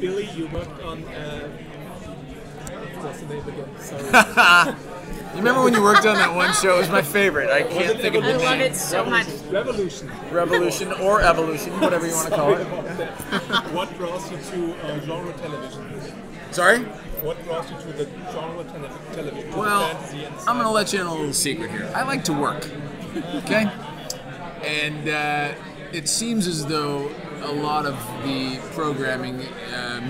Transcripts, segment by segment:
Billy, you worked on, what's the name again? Sorry. You remember when you worked on that one show? It was my favorite. I can't think of the name. I love it so much. Revolution. Revolution or Evolution, whatever you want to call it. What draws you to genre television? Sorry? What draws you to the genre television? Well, I'm going to let you in a little secret here. I like to work, okay? And it seems as though a lot of the programming,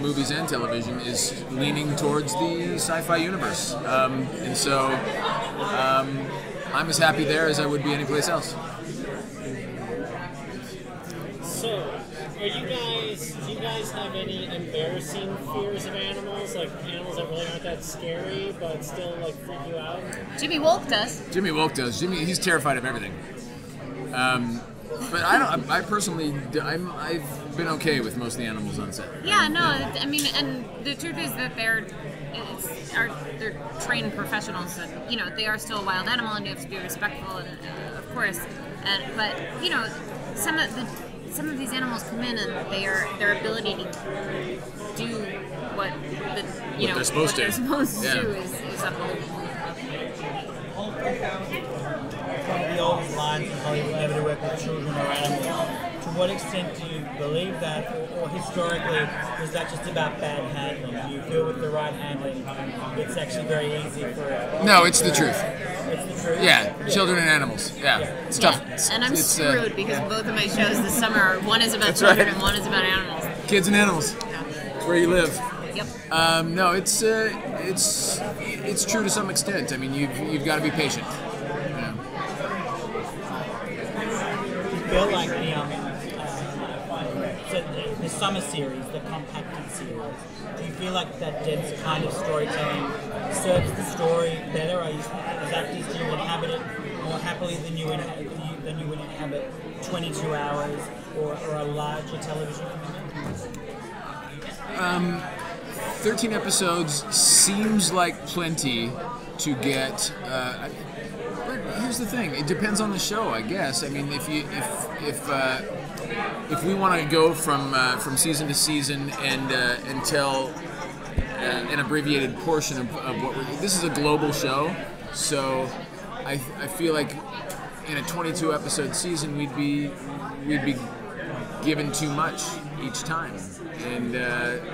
movies and television, is leaning towards the sci-fi universe. And so I'm as happy there as I would be anyplace else. So, do you guys have any embarrassing fears of animals? Like animals that really aren't that scary, but still like freak you out? Jimmy Wolk does. Jimmy Wolk does. Jimmy, he's terrified of everything. But I don't. I personally, I've been okay with most of the animals on set. Yeah, no. I mean, and the truth is that they're trained professionals, and you know they are still a wild animal, and you have to be respectful, and, of course. And but you know, some of these animals come in, and their ability to do what the you know what they're supposed to do is unbelievable. The old lines of Hollywood never to work with children or animals. To what extent do you believe that, or historically, was that just about bad handling? Do you feel with the right handling, it's actually very easy for? No, it's the truth. It's the truth. Yeah, children and animals. Yeah, it's tough. And I'm screwed because both of my shows this summer are one is about children and one is about animals. Kids and animals. It's where you live. Yep. No, it's true to some extent. I mean, you've got to be patient. Feel like the summer series, the compacted series. Do you feel like that dense kind of storytelling serves the story better? Are you, as actors, do you inhabit it more happily than you would inhabit 22 hours or a larger television commitment? 13 episodes seems like plenty to get. Here's the thing. It depends on the show, I guess. I mean, if we want to go from season to season and tell an abbreviated portion of what we're, this is a global show, so I feel like in a 22 episode season we'd be given too much each time, and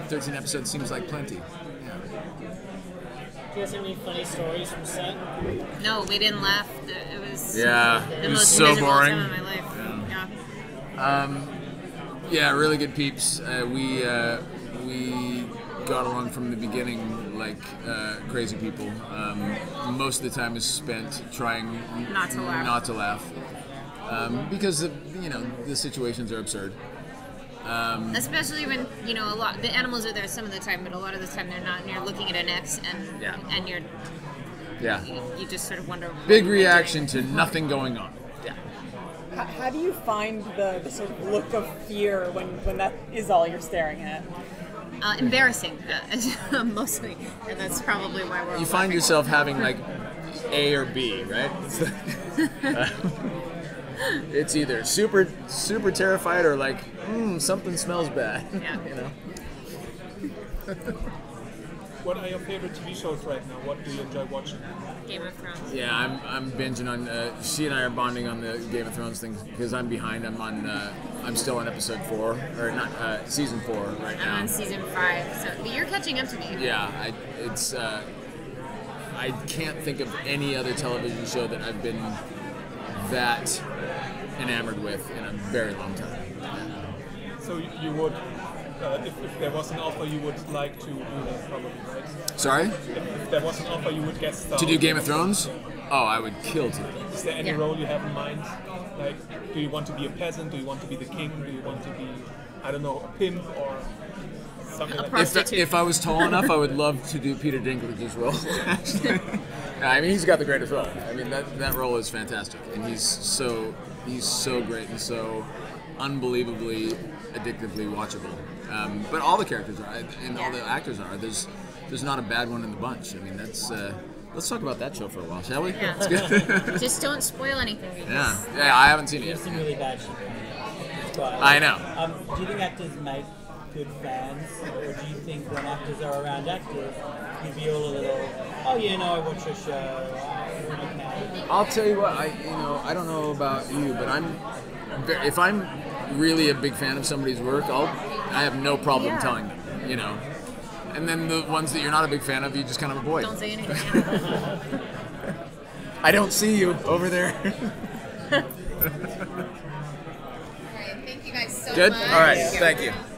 13 episodes seems like plenty. Do you guys have any funny stories from set? No, we didn't laugh. It was the most miserable time of my life. Yeah. Yeah. Really good peeps. We got along from the beginning like crazy people. Most of the time is spent trying not to laugh. Because the situations are absurd. Especially when the animals are there some of the time, but a lot of the time they're not, and you're looking at an X and you just sort of wonder. Big reaction to nothing going on. Yeah. How do you find the sort of look of fear when that is all you're staring at? Embarrassing, mostly, and that's probably why we're. You find yourself having like A or B, right? It's either super terrified or like something smells bad. Yeah. What are your favorite TV shows right now? What do you enjoy watching? Game of Thrones. Yeah, I'm binging on. She and I are bonding on the Game of Thrones thing because I'm behind. I'm on. I'm still on episode 4 or not season 4 right now. I'm on season 5, so but you're catching up to me. Yeah, it's. I can't think of any other television show that I've been that enamored with in a very long time. So you would, if there was an offer, you would like to do that probably, right? Sorry? If there was an offer, you would guest star. To do Game of Thrones? Oh, I would kill to do it. Is there any role you have in mind? Like, do you want to be a peasant? Do you want to be the king? Do you want to be, I don't know, a pimp or something like that? If I was tall enough, I would love to do Peter Dinklage's role, actually. I mean, he's got the greatest role. I mean, that role is fantastic, and he's so great and so unbelievably addictively watchable. But all the characters are, and all the actors are. There's not a bad one in the bunch. I mean, that's. Let's talk about that show for a while, shall we? Yeah. Just don't spoil anything. Yeah, I haven't seen it yet. It's really bad. but I know. Do you think actors make good fans, or do you think when actors are around actors, you'd be all a little, oh yeah, no, I watch your show. Okay. I'll tell you what, I don't know about you, but if I'm really a big fan of somebody's work, I have no problem telling them, And then the ones that you're not a big fan of, you just kind of avoid. Don't say anything. I don't see you over there. All right, thank you guys so much. Good? All right, thank you.